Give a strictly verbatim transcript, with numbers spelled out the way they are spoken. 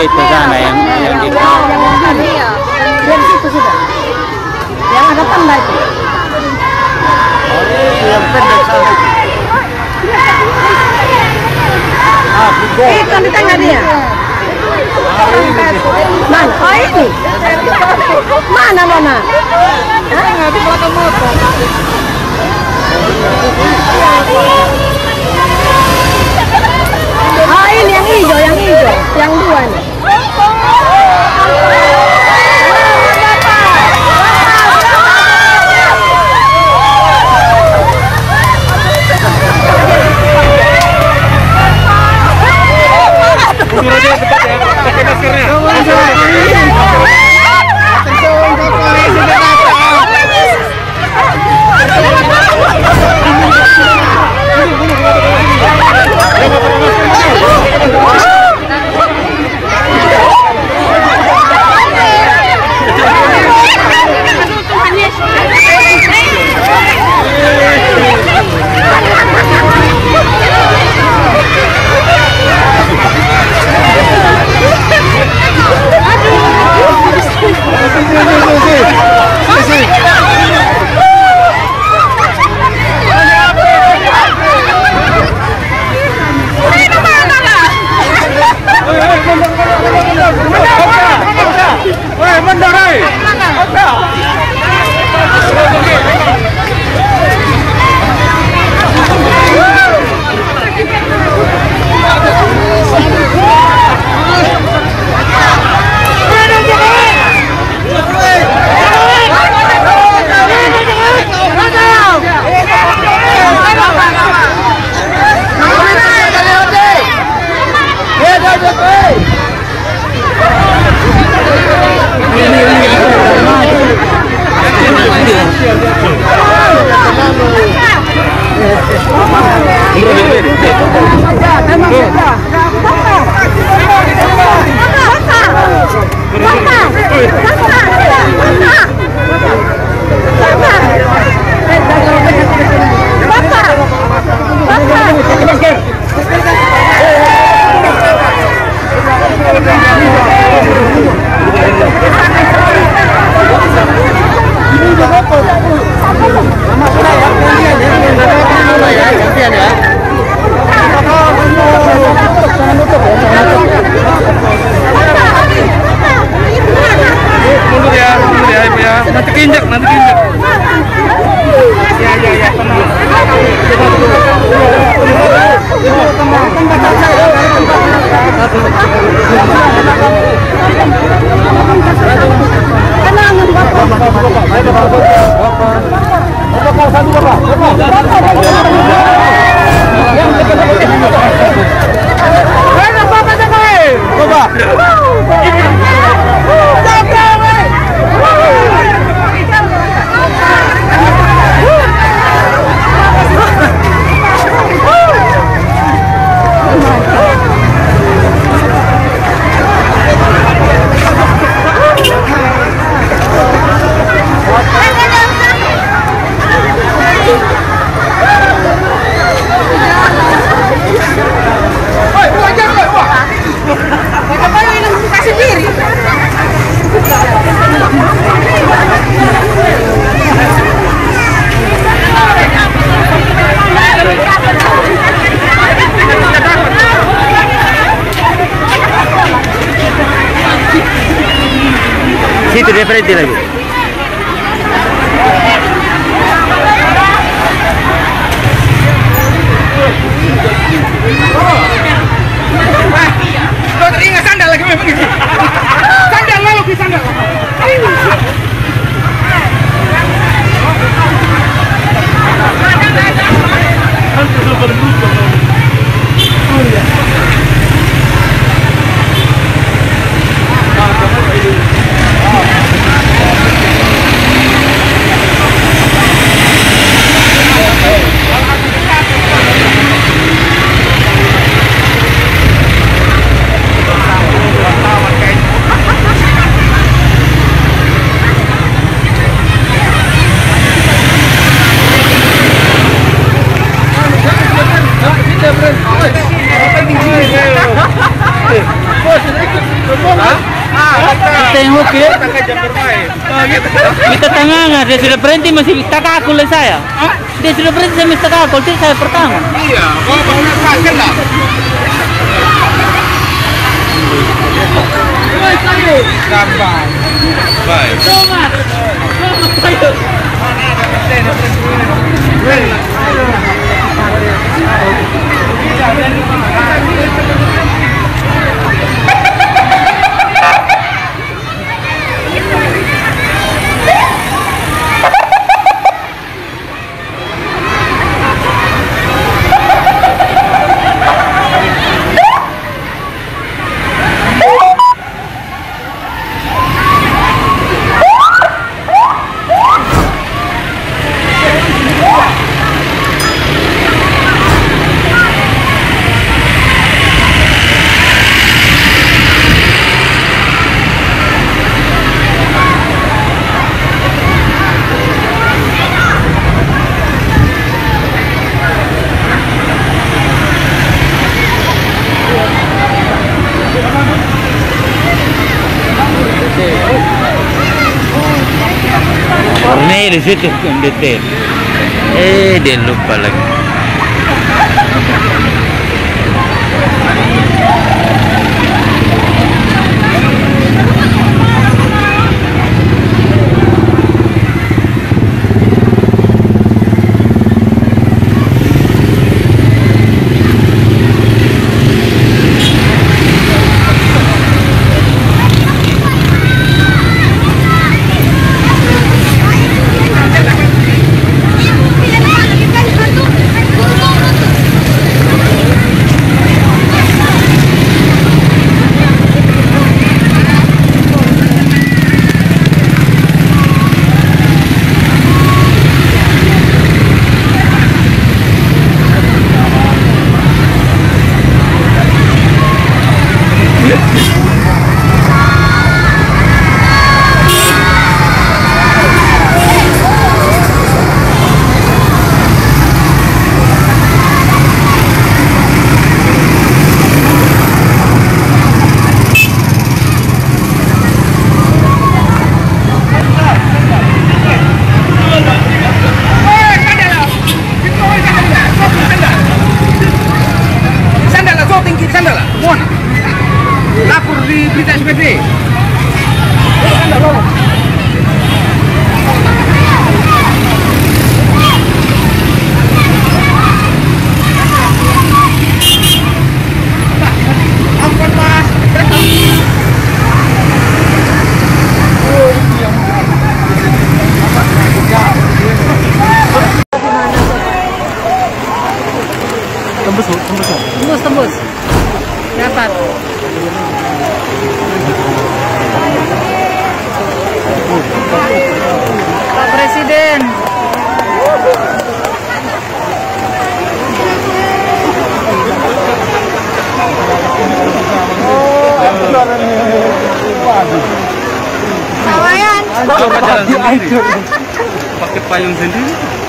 itu sana yang yang di yang itu sudah yang ada tanda itu yang pendek sana itu di tengah dia mana oh ini mana mana di belakang motor ah ini yang hijau yang hijau yang dua nih situ di frente lagi. Kau teringat sandal lagi memang itu. Sandal lalu di sandal. Oi, apa yang ini? Hahaha. Bos, ikut. Tengok ya, kita tengah nggak, dia sudah berhenti masih tak aku oleh saya. Dia sudah berhenti semester aku, itu saya pertama. Iya, kalau bangunnya terakhir lah. Gampang. Baik. Selamat. Ini di situ detail. Eh, dia lupa lagi. Tembus, tembus, tembus, tembus, dapat. Pak Presiden. Kawayan. Coba jalan sendiri. Pakai payung sendiri.